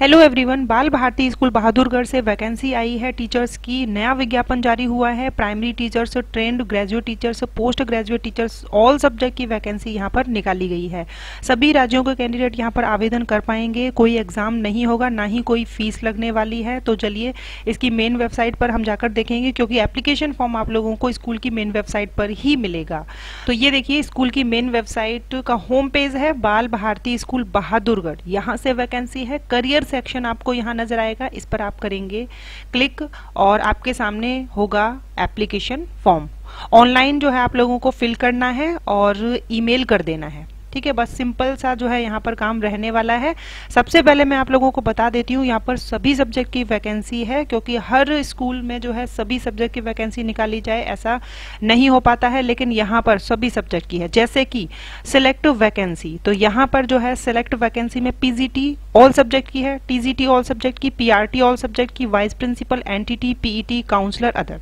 Hello everyone, बाल Bharati school Bahadurgarh से vacancy आई है टीचर्स की। नया विज्ञापन जारी हुआ है। Primary teachers, trained graduate teachers, post graduate teachers, all subject की वैकेंसी यहां पर निकाली गई है। सभी राज्यों के कैंडिडेट यहां पर आवेदन कर पाएंगे। कोई एग्जाम नहीं होगा, ना ही कोई फीस लगने वाली है। तो चलिए इसकी मेन वेबसाइट पर हम जाकर देखेंगे, क्योंकि एप्लीकेशन फॉर्म आप लोगों को स्कूल की मेन वेबसाइट पर ही मिलेगा। तो ये देखिए, स्कूल की मेन वेबसाइट का होम पेज है बाल भारती स्कूल बहादुरगढ़। यहाँ से वैकेंसी है। करियर सेक्शन आपको यहां नजर आएगा, इस पर आप करेंगे क्लिक और आपके सामने होगा एप्लीकेशन फॉर्म। ऑनलाइन जो है आप लोगों को फिल करना है और ईमेल कर देना है। ठीक है, बस सिंपल सा जो है यहाँ पर काम रहने वाला है। सबसे पहले मैं आप लोगों को बता देती हूँ, यहाँ पर सभी सब्जेक्ट की वैकेंसी है, क्योंकि हर स्कूल में जो है सभी सब्जेक्ट की वैकेंसी निकाली जाए ऐसा नहीं हो पाता है, लेकिन यहाँ पर सभी सब्जेक्ट की है। जैसे कि सिलेक्ट वैकेंसी, तो यहाँ पर जो है सिलेक्ट वैकेंसी में PGT ऑल सब्जेक्ट की है, TGT ऑल सब्जेक्ट की, PRT ऑल सब्जेक्ट की, vice principal, NTT, PET, counsellor, other,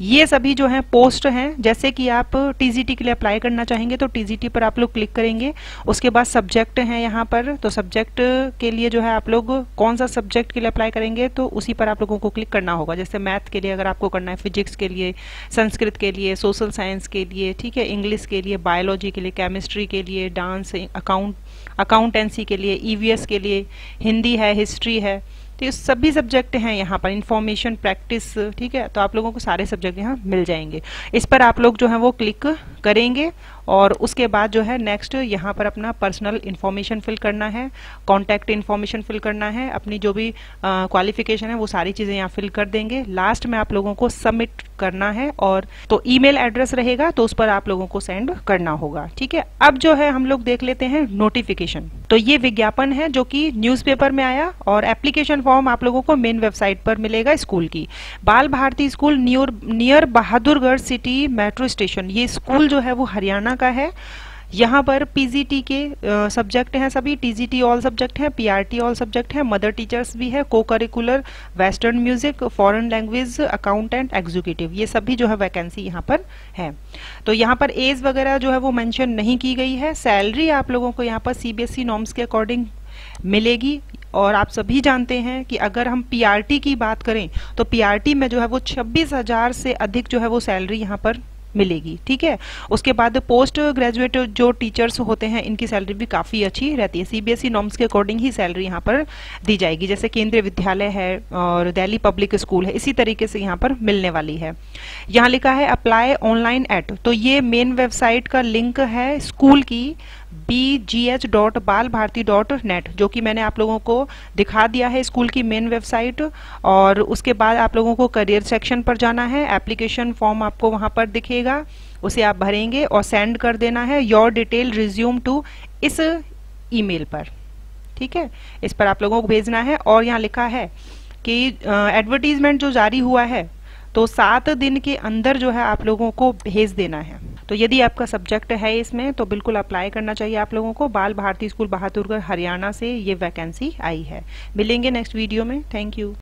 ये सभी जो हैं पोस्ट हैं। जैसे कि आप TGT के लिए अप्लाई करना चाहेंगे तो TGT पर आप लोग क्लिक करेंगे। उसके बाद सब्जेक्ट हैं यहाँ पर, तो सब्जेक्ट के लिए जो है आप लोग कौन सा सब्जेक्ट के लिए अप्लाई करेंगे तो उसी पर आप लोगों को क्लिक करना होगा। जैसे मैथ के लिए अगर आपको करना है, फिजिक्स के लिए, संस्कृत के लिए, सोशल साइंस के लिए, ठीक है, इंग्लिश के लिए, बायोलॉजी के लिए, केमिस्ट्री के लिए, डांस, अकाउंटेंसी के लिए, EVS के लिए, हिंदी है, हिस्ट्री है, तो ये सभी सब्जेक्ट हैं यहाँ पर। इंफॉर्मेशन, प्रैक्टिस, ठीक है, तो आप लोगों को सारे सब्जेक्ट यहाँ मिल जाएंगे। इस पर आप लोग जो है वो क्लिक करेंगे और उसके बाद जो है नेक्स्ट यहाँ पर अपना पर्सनल इन्फॉर्मेशन फिल करना है, कॉन्टैक्ट इन्फॉर्मेशन फिल करना है, अपनी जो भी क्वालिफिकेशन है वो सारी चीज़ें यहाँ फिल कर देंगे। लास्ट में आप लोगों को सबमिट करना है और तो ईमेल एड्रेस रहेगा, तो उस पर आप लोगों को सेंड करना होगा। ठीक है, अब जो है हम लोग देख लेते हैं नोटिफिकेशन। तो ये विज्ञापन है जो कि न्यूज़पेपर में आया और एप्लीकेशन फॉर्म आप लोगों को मेन वेबसाइट पर मिलेगा स्कूल की। Bal Bharati school near Bahadurgarh city metro station. ये स्कूल जो है वो हरियाणा का है। यहाँ पर PGT के सब्जेक्ट हैं सभी, TGT ऑल सब्जेक्ट हैं, PRT ऑल सब्जेक्ट हैं, मदर टीचर्स भी है, co-curricular, western music, foreign language, accountant, executive, ये सभी जो है वैकेंसी यहाँ पर है। तो यहाँ पर एज वगैरह जो है वो मेंशन नहीं की गई है। सैलरी आप लोगों को यहाँ पर CBSE नॉर्म्स के अकॉर्डिंग मिलेगी और आप सभी जानते हैं कि अगर हम PRT की बात करें तो PRT में जो है वो 26,000 से अधिक जो है वो सैलरी यहाँ पर मिलेगी। ठीक है, उसके बाद पोस्ट ग्रेजुएट जो टीचर्स होते हैं इनकी सैलरी भी काफ़ी अच्छी रहती है। CBSE नॉर्म्स के अकॉर्डिंग ही सैलरी यहाँ पर दी जाएगी। जैसे केंद्रीय विद्यालय है और दिल्ली पब्लिक स्कूल है, इसी तरीके से यहाँ पर मिलने वाली है। यहाँ लिखा है अप्लाई ऑनलाइन एट, तो ये मेन वेबसाइट का लिंक है स्कूल की, BGH.balbharti.net, जो कि मैंने आप लोगों को दिखा दिया है स्कूल की मेन वेबसाइट। और उसके बाद आप लोगों को करियर सेक्शन पर जाना है। एप्लीकेशन फॉर्म आपको वहां पर दिखेगा, उसे आप भरेंगे और सेंड कर देना है योर डिटेल रिज्यूम टू इस ईमेल पर। ठीक है, इस पर आप लोगों को भेजना है। और यहाँ लिखा है कि एडवर्टीजमेंट जो जारी हुआ है तो 7 दिन के अंदर जो है आप लोगों को भेज देना है। तो यदि आपका सब्जेक्ट है इसमें तो बिल्कुल अप्लाई करना चाहिए आप लोगों को। बाल भारती स्कूल बहादुरगढ़ हरियाणा से ये वैकेंसी आई है। मिलेंगे नेक्स्ट वीडियो में। Thank you.